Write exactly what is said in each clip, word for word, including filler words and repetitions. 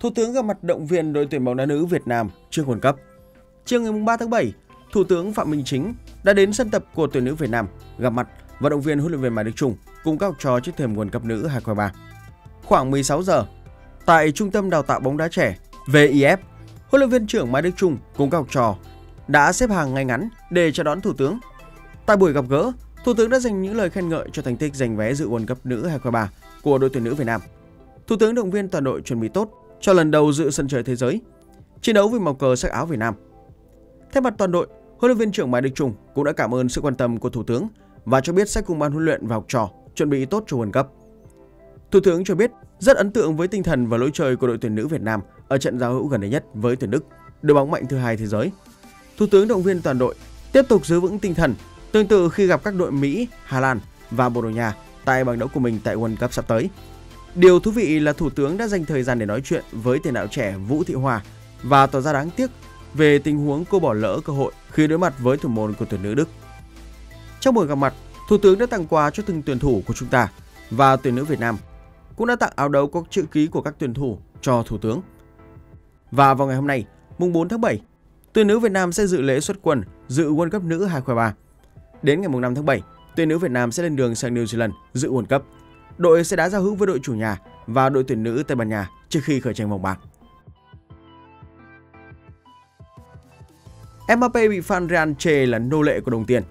Thủ tướng gặp mặt động viên đội tuyển bóng đá nữ Việt Nam trước World Cup. Chiều ngày ba tháng bảy, Thủ tướng Phạm Minh Chính đã đến sân tập của tuyển nữ Việt Nam gặp mặt và động viên huấn luyện viên Mai Đức Chung cùng các học trò trước thềm World Cup nữ hai không hai ba. Khoảng mười sáu giờ, tại Trung tâm Đào tạo bóng đá trẻ V I F, huấn luyện viên trưởng Mai Đức Chung cùng các học trò đã xếp hàng ngay ngắn để chào đón Thủ tướng. Tại buổi gặp gỡ, Thủ tướng đã dành những lời khen ngợi cho thành tích giành vé dự World Cup nữ hai không hai ba của đội tuyển nữ Việt Nam. Thủ tướng động viên toàn đội chuẩn bị tốt cho lần đầu dự sân chơi thế giới, chiến đấu vì màu cờ sắc áo Việt Nam. Thay mặt toàn đội, huấn luyện viên trưởng Mai Đức Chung cũng đã cảm ơn sự quan tâm của Thủ tướng và cho biết sẽ cùng ban huấn luyện và học trò chuẩn bị tốt cho World Cup. Thủ tướng cho biết rất ấn tượng với tinh thần và lối chơi của đội tuyển nữ Việt Nam ở trận giao hữu gần đây nhất với tuyển Đức, đội bóng mạnh thứ hai thế giới. Thủ tướng động viên toàn đội tiếp tục giữ vững tinh thần tương tự khi gặp các đội Mỹ, Hà Lan và Bologna tại bảng đấu của mình tại World Cup sắp tới. Điều thú vị là Thủ tướng đã dành thời gian để nói chuyện với tiền đạo trẻ Vũ Thị Hòa và tỏ ra đáng tiếc về tình huống cô bỏ lỡ cơ hội khi đối mặt với thủ môn của tuyển nữ Đức. Trong buổi gặp mặt, Thủ tướng đã tặng quà cho từng tuyển thủ của chúng ta và tuyển nữ Việt Nam, cũng đã tặng áo đấu có chữ ký của các tuyển thủ cho Thủ tướng. Và vào ngày hôm nay, mùng bốn tháng bảy, tuyển nữ Việt Nam sẽ dự lễ xuất quân dự World Cup nữ hai không hai ba. Đến ngày mùng năm tháng bảy, tuyển nữ Việt Nam sẽ lên đường sang New Zealand dự World Cup. Đội sẽ đá giao hữu với đội chủ nhà và đội tuyển nữ Tây Ban Nha trước khi khởi tranh vòng bảng. Mbappe bị fan Real chê là nô lệ của đồng tiền.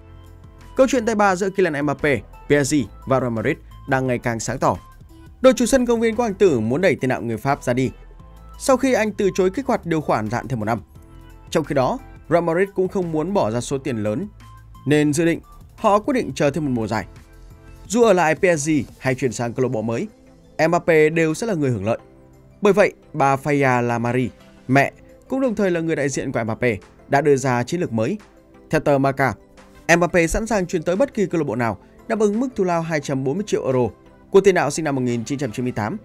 Câu chuyện tay ba giữa Kylian Mbappe, P S G và Real Madrid đang ngày càng sáng tỏ. Đội chủ sân công viên của Anh Tử muốn đẩy tiền đạo người Pháp ra đi sau khi anh từ chối kích hoạt điều khoản giãn thêm một năm. Trong khi đó, Real Madrid cũng không muốn bỏ ra số tiền lớn nên dự định họ quyết định chờ thêm một mùa giải. Dù ở lại P S G hay chuyển sang câu lạc bộ mới, Mbappe đều sẽ là người hưởng lợi. Bởi vậy, bà Faya Lamari, mẹ cũng đồng thời là người đại diện của Mbappe, đã đưa ra chiến lược mới. Theo tờ Marca, Mbappe sẵn sàng chuyển tới bất kỳ câu lạc bộ nào đáp ứng mức thù lao hai trăm bốn mươi triệu euro của tiền đạo sinh năm một nghìn chín trăm chín mươi tám.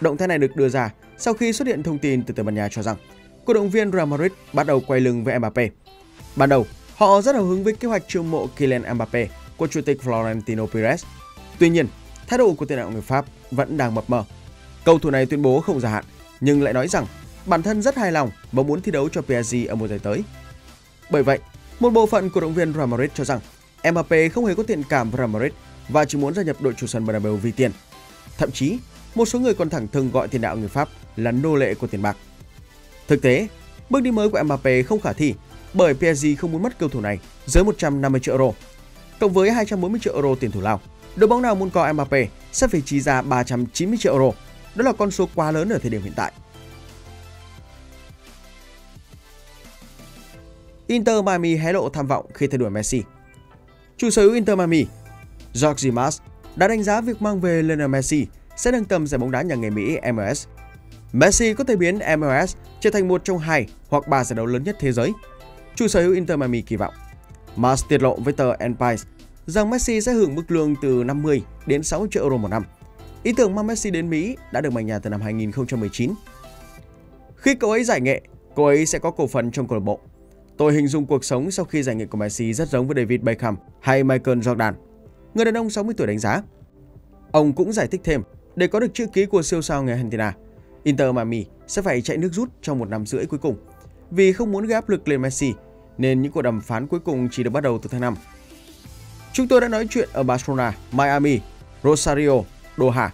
Động thái này được đưa ra sau khi xuất hiện thông tin từ Tây Ban Nha cho rằng cổ động viên Real Madrid bắt đầu quay lưng với Mbappe. Ban đầu, họ rất hào hứng với kế hoạch chiêu mộ Kylian Mbappe của chủ tịch Florentino Perez. Tuy nhiên, thái độ của tiền đạo người Pháp vẫn đang mập mờ. Cầu thủ này tuyên bố không gia hạn nhưng lại nói rằng bản thân rất hài lòng và muốn thi đấu cho P S G ở mùa giải tới. Bởi vậy, một bộ phận cổ động viên Real Madrid cho rằng Mbappe không hề có thiện cảm với Real Madrid và chỉ muốn gia nhập đội chủ sân Bernabeu vì tiền. Thậm chí, một số người còn thẳng thừng gọi tiền đạo người Pháp là nô lệ của tiền bạc. Thực tế, bước đi mới của Mbappe không khả thi bởi P S G không muốn mất cầu thủ này dưới một trăm năm mươi triệu euro. Cộng với hai trăm bốn mươi triệu euro tiền thủ lao, đội bóng nào muốn có Mbappe sẽ phải chi ra ba trăm chín mươi triệu euro. Đó là con số quá lớn ở thời điểm hiện tại. Inter Miami hé lộ tham vọng khi theo đuổi Messi. Chủ sở hữu Inter Miami, Jorge Mas, đã đánh giá việc mang về Lionel Messi sẽ nâng tầm giải bóng đá nhà nghề Mỹ M L S. Messi có thể biến M L S trở thành một trong hai hoặc ba giải đấu lớn nhất thế giới, chủ sở hữu Inter Miami kỳ vọng. Mas tiết lộ với tờ N P S rằng Messi sẽ hưởng mức lương từ năm mươi đến sáu mươi triệu euro một năm. Ý tưởng mang Messi đến Mỹ đã được mạch nhà từ năm hai nghìn không trăm mười chín. Khi cậu ấy giải nghệ, cậu ấy sẽ có cổ phần trong câu lạc bộ. Tôi hình dung cuộc sống sau khi giải nghệ của Messi rất giống với David Beckham hay Michael Jordan, người đàn ông sáu mươi tuổi đánh giá. Ông cũng giải thích thêm, để có được chữ ký của siêu sao người Argentina, Inter Miami sẽ phải chạy nước rút trong một năm rưỡi cuối cùng. Vì không muốn gây áp lực lên Messi, nên những cuộc đàm phán cuối cùng chỉ được bắt đầu từ tháng năm. Chúng tôi đã nói chuyện ở Barcelona, Miami, Rosario, Doha.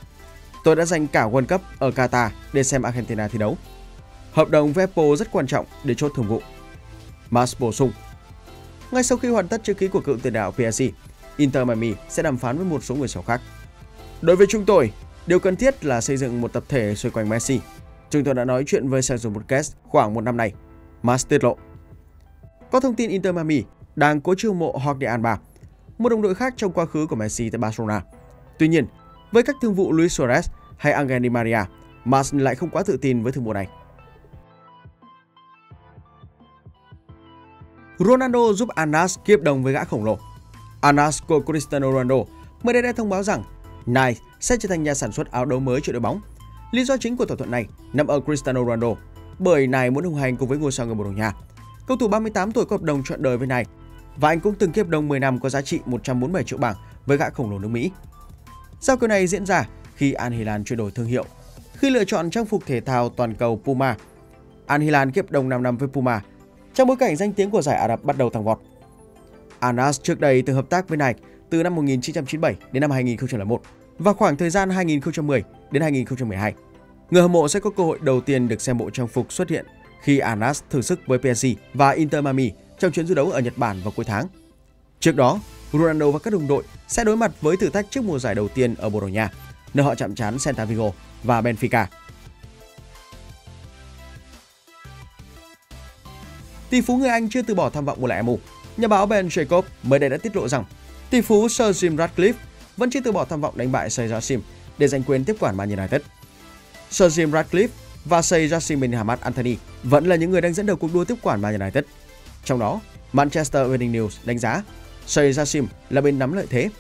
Tôi đã dành cả World Cup ở Qatar để xem Argentina thi đấu. Hợp đồng với Apple rất quan trọng để chốt thương vụ, Mas bổ sung. Ngay sau khi hoàn tất chữ ký của cựu tiền đạo P S G, Inter Miami sẽ đàm phán với một số người sao khác. Đối với chúng tôi, điều cần thiết là xây dựng một tập thể xoay quanh Messi. Chúng tôi đã nói chuyện với Sergio Busquets khoảng một năm nay, Mas tiết lộ. Có thông tin Inter Miami đang cố chiêu mộ Jorge Alba, một đồng đội khác trong quá khứ của Messi tại Barcelona. Tuy nhiên, với các thương vụ Luis Suarez hay Angel Di Maria, Mas lại không quá tự tin với thương vụ này. Ronaldo giúp Anas ký hợp đồng với gã khổng lồ. Anas của Cristiano Ronaldo mới đây đã thông báo rằng Nike sẽ trở thành nhà sản xuất áo đấu mới cho đội bóng. Lý do chính của thỏa thuận này nằm ở Cristiano Ronaldo, bởi Nike muốn đồng hành cùng với ngôi sao người Bồ Đào Nha. Cầu thủ ba mươi tám tuổi có hợp đồng trọn đời với Nike và anh cũng từng ký hợp đồng mười năm có giá trị một trăm bốn mươi bảy triệu bảng với gã khổng lồ nước Mỹ. Giao cầu này diễn ra khi Al Hilal chuyển đổi thương hiệu khi lựa chọn trang phục thể thao toàn cầu Puma. Al Hilal ký hợp đồng năm năm với Puma trong bối cảnh danh tiếng của giải Ả Rập bắt đầu tăng vọt. Al Nassr trước đây từng hợp tác với Nike từ năm một nghìn chín trăm chín mươi bảy đến năm hai nghìn không trăm lẻ một và khoảng thời gian hai nghìn không trăm mười đến hai nghìn không trăm mười hai. Người hâm mộ sẽ có cơ hội đầu tiên được xem bộ trang phục xuất hiện khi Al Nassr thử sức với pê ét giê và Inter Miami trong chuyến du đấu ở Nhật Bản vào cuối tháng. Trước đó, Ronaldo và các đồng đội sẽ đối mặt với thử thách trước mùa giải đầu tiên ở Bologna, nơi họ chạm trán Celta Vigo và Benfica. Tỷ phú người Anh chưa từ bỏ tham vọng mua lại em u. Nhà báo Ben Jacob mới đây đã tiết lộ rằng tỷ phú Sir Jim Ratcliffe vẫn chưa từ bỏ tham vọng đánh bại Sheikh Jassim để giành quyền tiếp quản Man United. Sir Jim Ratcliffe và Sheikh Jassim bin Hamad Al Thani vẫn là những người đang dẫn đầu cuộc đua tiếp quản Man United. Trong đó, Manchester Evening News đánh giá Sheikh Jassim là bên nắm lợi thế.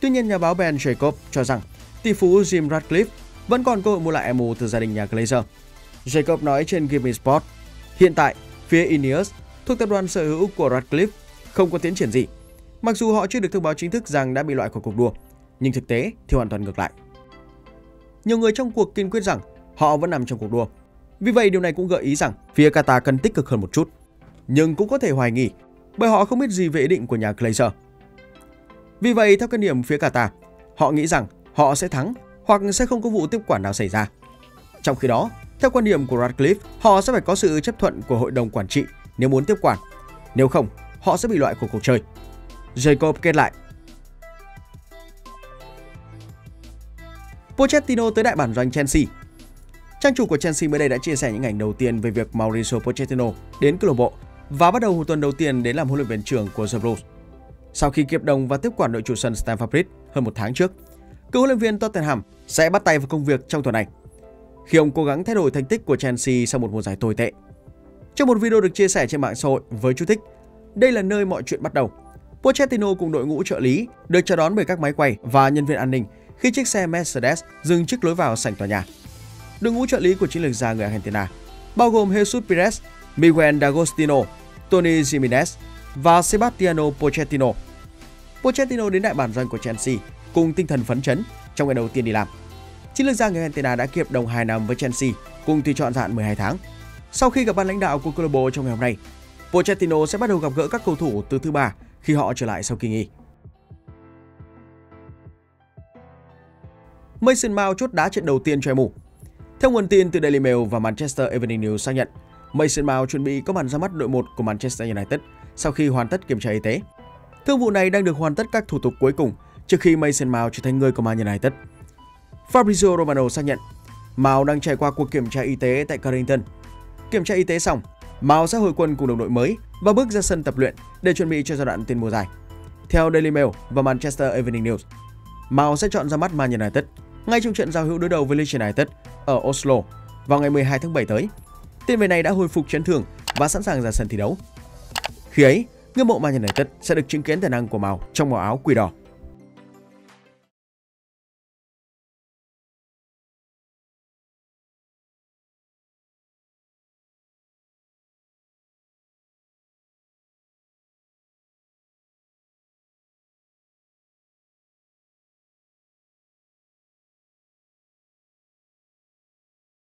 Tuy nhiên, nhà báo Ben Jacob cho rằng tỷ phú Jim Ratcliffe vẫn còn cơ hội mua lại em u từ gia đình nhà Glazer. Jacob nói trên GiveMeSport, hiện tại phía Ineos thuộc tập đoàn sở hữu của Ratcliffe không có tiến triển gì. Mặc dù họ chưa được thông báo chính thức rằng đã bị loại khỏi cuộc đua, nhưng thực tế thì hoàn toàn ngược lại. Nhiều người trong cuộc kiên quyết rằng họ vẫn nằm trong cuộc đua. Vì vậy, điều này cũng gợi ý rằng phía Qatar cần tích cực hơn một chút. Nhưng cũng có thể hoài nghi bởi họ không biết gì về ý định của nhà Glazer. Vì vậy, theo quan điểm phía Qatar, họ nghĩ rằng họ sẽ thắng hoặc sẽ không có vụ tiếp quản nào xảy ra. Trong khi đó, theo quan điểm của Ratcliffe, họ sẽ phải có sự chấp thuận của hội đồng quản trị nếu muốn tiếp quản. Nếu không, họ sẽ bị loại khỏi cuộc chơi. Jacob kết lại. Pochettino tới đại bản doanh Chelsea. Trang chủ của Chelsea mới đây đã chia sẻ những ảnh đầu tiên về việc Mauricio Pochettino đến câu lạc bộ và bắt đầu tuần đầu tiên đến làm huấn luyện viên trưởng của The Blues. Sau khi ký hợp đồng và tiếp quản đội chủ sân Stamford Bridge hơn một tháng trước, cựu huấn luyện viên Tottenham sẽ bắt tay vào công việc trong tuần này khi ông cố gắng thay đổi thành tích của Chelsea sau một mùa giải tồi tệ. Trong một video được chia sẻ trên mạng xã hội với chú thích, đây là nơi mọi chuyện bắt đầu. Pochettino cùng đội ngũ trợ lý được chào đón bởi các máy quay và nhân viên an ninh khi chiếc xe Mercedes dừng trước lối vào sảnh tòa nhà. Đội ngũ trợ lý của chiến lược gia người Argentina bao gồm Jesus Pires, Miguel D'Agostino, Tony Jimenez và Sebastiano Pochettino. Pochettino đến đại bản doanh của Chelsea cùng tinh thần phấn chấn trong ngày đầu tiên đi làm. Chiến lược gia người Argentina đã ký hợp đồng hai năm với Chelsea cùng tùy chọn hạn mười hai tháng. Sau khi gặp ban lãnh đạo của câu lạc bộ trong ngày hôm nay, Pochettino sẽ bắt đầu gặp gỡ các cầu thủ từ thứ ba khi họ trở lại sau kỳ nghỉ. Mason Mount chốt đá trận đầu tiên cho em u. Theo nguồn tin từ Daily Mail và Manchester Evening News xác nhận, Mason Mount chuẩn bị có màn ra mắt đội một của Manchester United sau khi hoàn tất kiểm tra y tế. Thương vụ này đang được hoàn tất các thủ tục cuối cùng trước khi Mason Mount trở thành người của Man United. Fabrizio Romano xác nhận, Mount đang trải qua cuộc kiểm tra y tế tại Carrington. Kiểm tra y tế xong, Mount sẽ hồi quân cùng đồng đội mới và bước ra sân tập luyện để chuẩn bị cho giai đoạn tiền mùa giải. Theo Daily Mail và Manchester Evening News, Mount sẽ chọn ra mắt Man United ngay trong trận giao hữu đối đầu với Leeds United ở Oslo vào ngày mười hai tháng bảy tới. Tiền vệ này đã hồi phục chấn thương và sẵn sàng ra sân thi đấu. Khi ấy, người hâm mộ Man United sẽ được chứng kiến tài năng của Mount trong màu áo quỷ đỏ.